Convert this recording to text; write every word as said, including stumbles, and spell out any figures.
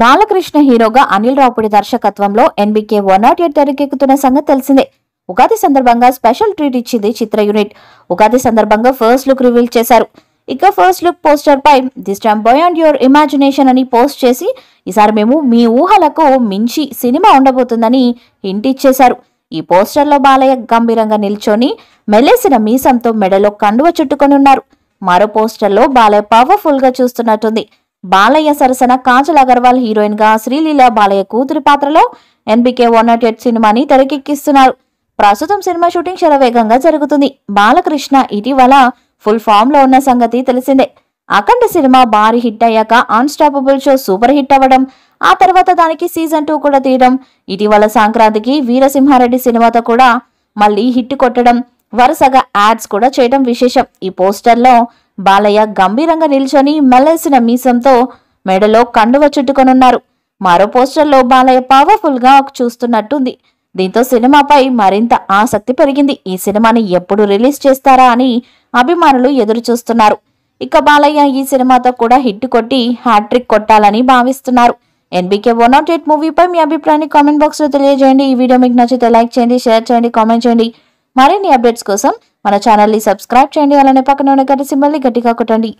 బాలకృష్ణ హీరోగా అనిల్ రావుపూడి దర్శకత్వంలో ఎన్బికే నూట ఎనిమిది తెరకెక్కుతున్న సంగతి తెలిసిందే। ఉగాది సందర్భంగా స్పెషల్ ట్రీట్ ఇచ్చింది చిత్ర యూనిట్। ఉగాది సందర్భంగా ఫస్ట్ లుక్ రివీల్ చేశారు। ఇక ఫస్ట్ లుక్ పోస్టర్ పై this time beyond your imagination అని పోస్ట్ చేసి ఈసారి మేము మీ ఊహలకు మించి సినిమా ఉండబోతుందని హింట్ ఇచ్చేశారు। ఈ పోస్టర్ లో బాలయ్య గంభీరంగా నిల్చొని మెలేసిన మీసంతో మెడలో కండువ చుట్టుకొని ఉన్నారు। మరో పోస్టర్ లో బాలయ్య పవర్ఫుల్ గా చూస్తున్నట్టుంది। బాలయ్య సరసన కాజల్ అగర్వాల్ హీరోయిన్ గా శ్రీలీల బాలయ్య కూతురి పాత్రలో ఎన్బికే నూట ఎనిమిది సినిమాని తెరకెక్కిస్తున్నారు। ప్రస్తుతం సినిమా షూటింగ్ శరవేగంగా జరుగుతుంది। బాలకృష్ణ ఇటీవల ఫుల్ ఫామ్ లో ఉన్న సంగతి తెలిసిందే। అఖండ సినిమా భారీ హిట్ అయ్యాక అన్స్టాపబుల్ షో సూపర్ హిట్ అవ్వడం, ఆ తర్వాత దానికి సీజన్ టూ కూడా తీయడం, ఇటీవల సంక్రాంతికి వీరసింహారెడ్డి సినిమాతో కూడా మళ్ళీ హిట్ కొట్టడం, వరుసగా యాడ్స్ కూడా చేయడం విశేషం। ఈ పోస్టర్లో బాలయ్య గంభీరంగా నిల్చొని మెలేసిన మీసంతో మెడలో కండువ చుట్టుకొనున్నారు। మరో పోస్టర్లో బాలయ్య పవర్ఫుల్ గా చూస్తున్నట్టుంది। దీంతో సినిమాపై మరింత ఆసక్తి పెరిగింది। ఈ సినిమాని ఎప్పుడు రిలీజ్ చేస్తారా అని అభిమానులు ఎదురు చూస్తున్నారు। ఇక బాలయ్య ఈ సినిమాతో కూడా హిట్ కొట్టి హ్యాట్రిక్ కొట్టాలని భావిస్తున్నారు। ఎన్బికే నూట ఎనిమిది మూవీపై మీ అభిప్రాయాన్ని కామెంట్ బాక్స్లో తెలియజేయండి। ఈ వీడియో మీకు నచ్చితే లైక్ చేయండి, షేర్ చేయండి, కామెంట్ చేయండి। మరిన్ని అప్డేట్స్ కోసం మన ఛానల్ని సబ్స్క్రైబ్ చేయండి, అలానే పక్కన ఉన్న గంట సింబల్ని గట్టిగా కొట్టండి।